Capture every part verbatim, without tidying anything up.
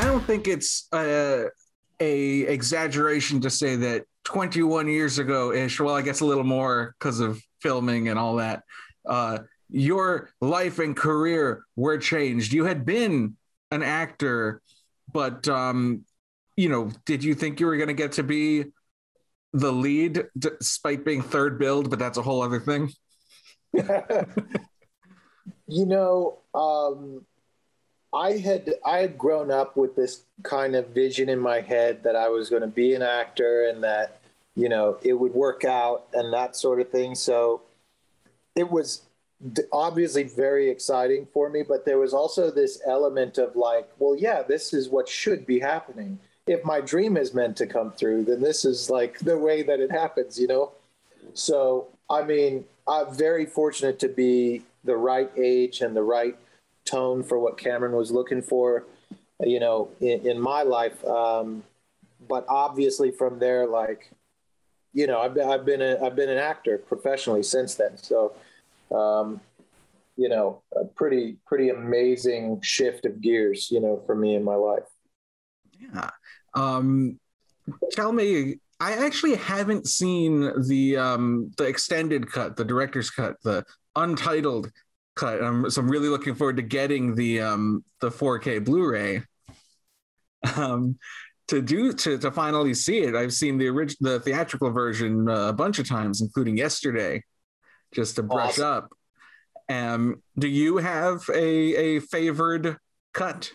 I don't think it's a, a exaggeration to say that twenty-one years ago-ish, well, I guess a little more because of filming and all that, uh, your life and career were changed. You had been an actor, but, um, you know, did you think you were going to get to be the lead despite being third build? But that's a whole other thing. You know, um, I had I had grown up with this kind of vision in my head that I was going to be an actor and that, you know, it would work out and that sort of thing. So it was obviously very exciting for me, but there was also this element of like, well, yeah, this is what should be happening. If my dream is meant to come through, then this is like the way that it happens, you know? So, I mean, I'm very fortunate to be the right age and the right tone for what Cameron was looking for, you know, in, in my life. Um, but obviously from there, like, you know, I've been, I've been, a, I've been an actor professionally since then. So, um, you know, a pretty, pretty amazing shift of gears, you know, for me in my life. Yeah. Um, tell me, I actually haven't seen the, um, the extended cut, the director's cut, the untitled cut. Um, so I'm really looking forward to getting the um, the four K Blu-ray um, to do to to finally see it. I've seen the orig- the theatrical version uh, a bunch of times, including yesterday, just to brush awesome. up. Um, do you have a a favored cut?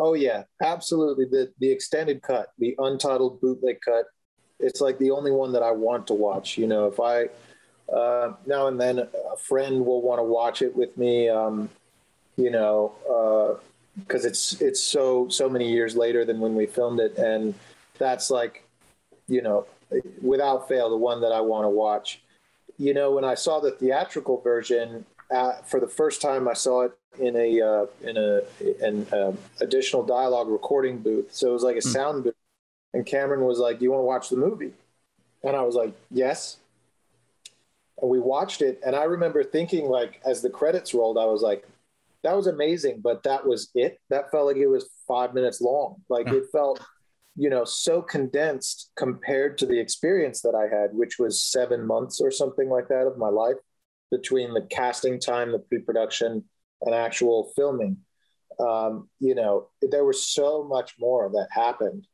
Oh yeah, absolutely. The the extended cut, the untitled bootleg cut. It's like the only one that I want to watch. You know, if I Uh, now and then a friend will want to watch it with me, um, you know, because uh, it's it's so so many years later than when we filmed it. And that's like, you know, without fail, the one that I want to watch. You know, when I saw the theatrical version uh, for the first time, I saw it in a uh, in a an um, additional dialogue recording booth. So it was like a sound booth. And Cameron was like, "Do you want to watch the movie?" And I was like, "Yes." And we watched it, and I remember thinking, like, as the credits rolled, I was like, that was amazing, but that was it. That felt like it was five minutes long. Like, yeah. It felt, you know, so condensed compared to the experience that I had, which was seven months or something like that of my life between the casting time, the pre-production, and actual filming. Um, you know, there was so much more that happened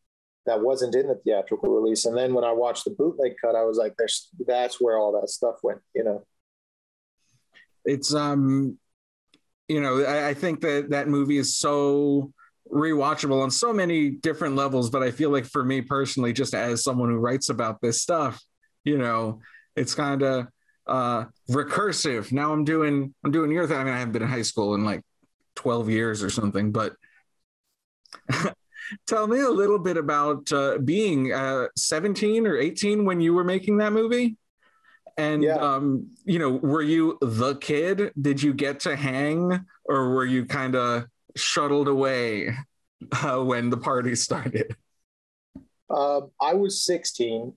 that wasn't in the theatrical release. And then when I watched the bootleg cut, I was like, "There's that's where all that stuff went," you know? It's, um, you know, I, I think that that movie is so rewatchable on so many different levels, but I feel like for me personally, just as someone who writes about this stuff, you know, it's kind of uh, recursive. Now I'm doing, I'm doing your thing. I mean, I haven't been in high school in like twelve years or something, but tell me a little bit about uh, being uh, seventeen or eighteen when you were making that movie. And, yeah. um, you know, were you the kid? Did you get to hang, or were you kind of shuttled away uh, when the party started? Uh, I was sixteen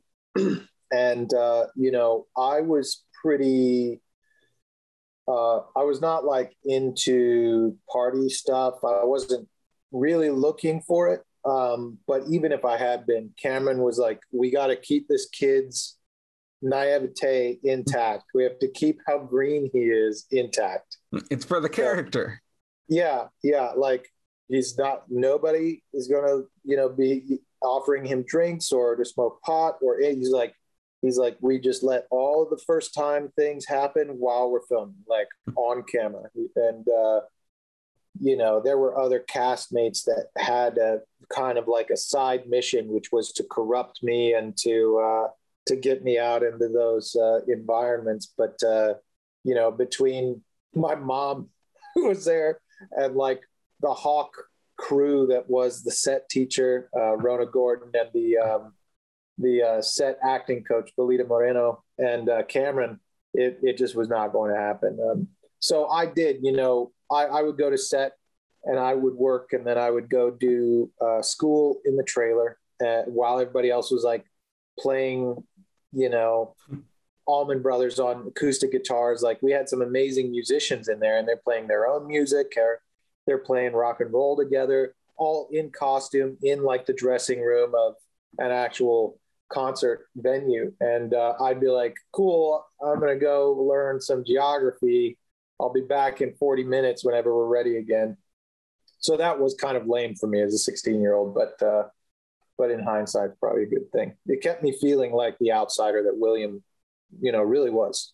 and, uh, you know, I was pretty... Uh, I was not like into party stuff. I wasn't really looking for it. Um, but even if I had been, Cameron was like, "We got to keep this kid's naivete intact. We have to keep how green he is intact. It's for the character." So, yeah. Yeah. Like, he's not, nobody is going to, you know, be offering him drinks or to smoke pot or he's like, he's like, "We just let all the first time things happen while we're filming, like on camera." And, uh, you know, there were other castmates that had a kind of like a side mission, which was to corrupt me and to, uh, to get me out into those uh, environments. But, uh, you know, between my mom who was there and like the Hawk crew that was the set teacher, uh, Rona Gordon, and the, um, the uh, set acting coach, Belita Moreno, and uh, Cameron, it, it just was not going to happen. Um, so I did, you know, I, I would go to set and I would work, and then I would go do uh, school in the trailer uh, while everybody else was like playing, you know, Allman Brothers on acoustic guitars. Like, we had some amazing musicians in there, and they're playing their own music or they're playing rock and roll together. all in costume in like the dressing room of an actual concert venue. And uh, I'd be like, cool, I'm going to go learn some geography. I'll be back in forty minutes whenever we're ready again. So that was kind of lame for me as a sixteen year old, but, uh, but in hindsight, probably a good thing. It kept me feeling like the outsider that William, you know, really was.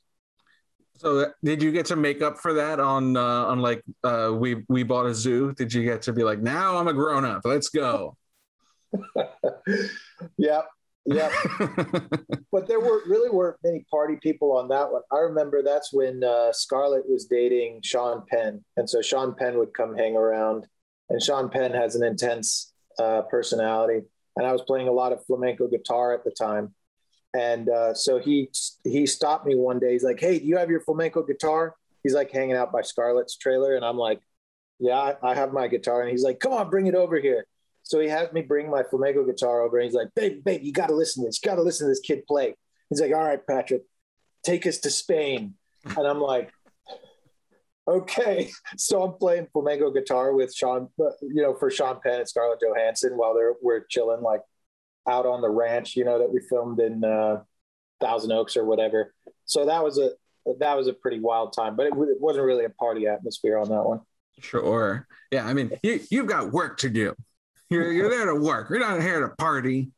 So did you get to make up for that on, uh, on like, uh, we, we bought a zoo? Did you get to be like, now I'm a grown up, let's go. Yeah. Yeah. But there were really weren't many party people on that one. I remember that's when uh, Scarlett was dating Sean Penn. And so Sean Penn would come hang around, and Sean Penn has an intense uh, personality. And I was playing a lot of flamenco guitar at the time. And uh, so he, he stopped me one day. He's like, hey, do you have your flamenco guitar? He's like hanging out by Scarlett's trailer. And I'm like, yeah, I have my guitar. And he's like, come on, bring it over here. So he had me bring my flamenco guitar over, and he's like, babe, babe, you got to listen to this. You got to listen to this kid play. He's like, all right, Patrick, take us to Spain. And I'm like, okay. So I'm playing flamenco guitar with Sean, you know, for Sean Penn and Scarlett Johansson while they're, we're chilling, like out on the ranch, you know, that we filmed in uh, Thousand Oaks or whatever. So that was a, that was a pretty wild time, but it, it wasn't really a party atmosphere on that one. Sure. Yeah. I mean, you, you've got work to do. You're you're there to work. You're not here to party.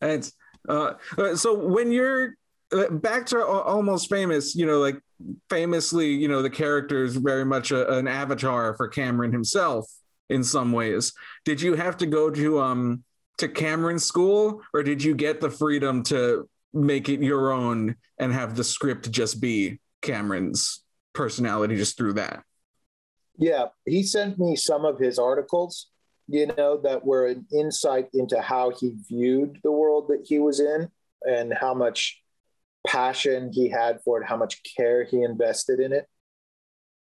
And it's uh, so when you're uh, back to Almost Famous, you know, like famously, you know, the character is very much a, an avatar for Cameron himself in some ways. Did you have to go to um to Cameron school, or did you get the freedom to make it your own and have the script just be Cameron's personality just through that? Yeah, he sent me some of his articles, you know, that were an insight into how he viewed the world that he was in and how much passion he had for it, how much care he invested in it.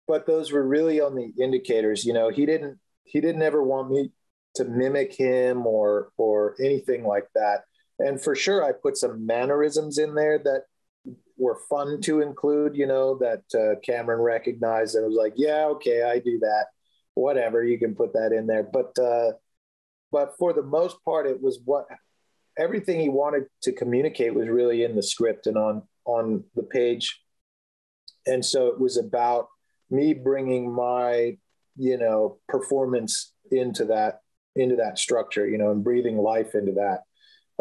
But those were really only indicators. You know, he didn't, he didn't ever want me to mimic him or, or anything like that. And for sure, I put some mannerisms in there that were fun to include, you know, that uh, Cameron recognized and was like, yeah, okay, I do that. Whatever, you can put that in there. But uh, but for the most part, it was what everything he wanted to communicate was really in the script and on on the page. And so it was about me bringing my, you know, performance into that into that structure, you know, and breathing life into that.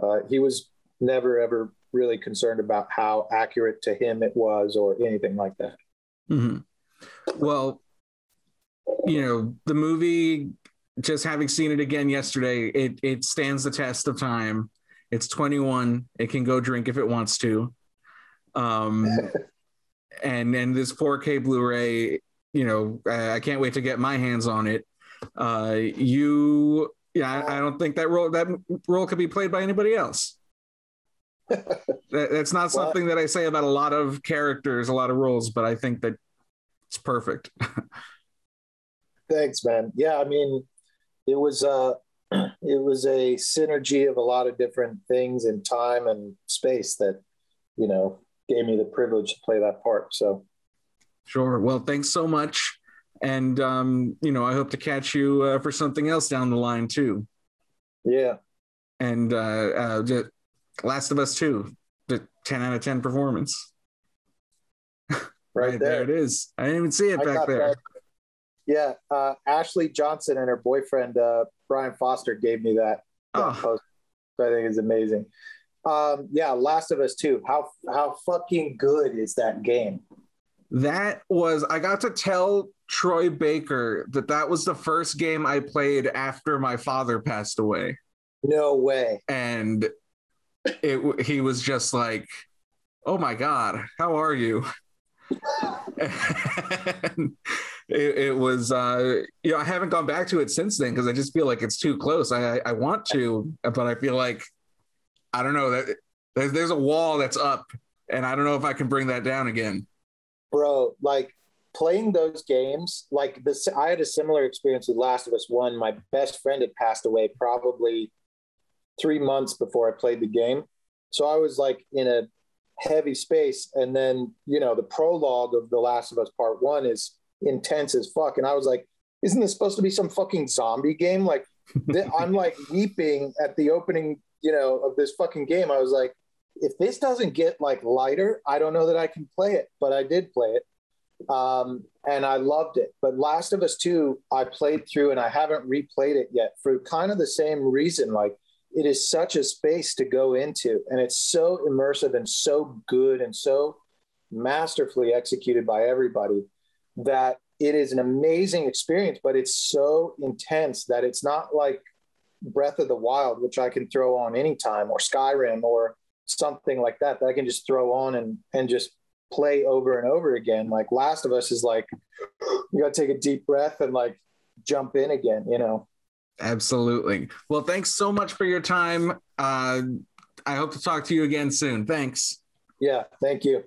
Uh, he was never, ever really concerned about how accurate to him it was or anything like that. Mm-hmm. Well, you know, the movie, just having seen it again yesterday, it it stands the test of time. It's twenty-one. It can go drink if it wants to. Um, and and this four K Blu-ray, you know, I, I can't wait to get my hands on it. Uh, you, yeah, I, I don't think that role that role could be played by anybody else. that, that's not something well, that I say about a lot of characters, a lot of roles, but I think that it's perfect. Thanks, man. Yeah, I mean, it was uh, it was a synergy of a lot of different things in time and space that, you know, gave me the privilege to play that part. So, sure. Well, thanks so much, and um, you know, I hope to catch you uh, for something else down the line too. Yeah, and uh, uh, the Last of Us two, the ten out of ten performance. Right, right there. There it is. I didn't even see it I back there. That. Yeah, uh, Ashley Johnson and her boyfriend, uh, Brian Foster, gave me that, that oh. post. So I think it's amazing. Um, yeah, Last of Us two. How how fucking good is that game? That was, I got to tell Troy Baker that that was the first game I played after my father passed away. No way. And it he was just like, oh my God, how are you? and, It, it was, uh, you know, I haven't gone back to it since then because I just feel like it's too close. I, I, I want to, but I feel like, I don't know, that there's, there's a wall that's up, and I don't know if I can bring that down again. Bro, like playing those games, like this, I had a similar experience with Last of Us one. My best friend had passed away probably three months before I played the game. So I was like in a heavy space. And then, you know, the prologue of The Last of Us Part one is intense as fuck, and I was like, isn't this supposed to be some fucking zombie game? Like, I'm like weeping at the opening, you know, of this fucking game. I was like, if this doesn't get like lighter, I don't know that I can play it, but I did play it. Um, and I loved it. But Last of Us two, I played through and I haven't replayed it yet for kind of the same reason. Like, it is such a space to go into, and it's so immersive and so good and so masterfully executed by everybody that it is an amazing experience, but it's so intense that it's not like Breath of the Wild, which I can throw on anytime, or Skyrim or something like that, that I can just throw on and, and just play over and over again. Like Last of Us is like, you got to take a deep breath and like jump in again, you know? Absolutely. Well, thanks so much for your time. Uh, I hope to talk to you again soon. Thanks. Yeah. Thank you.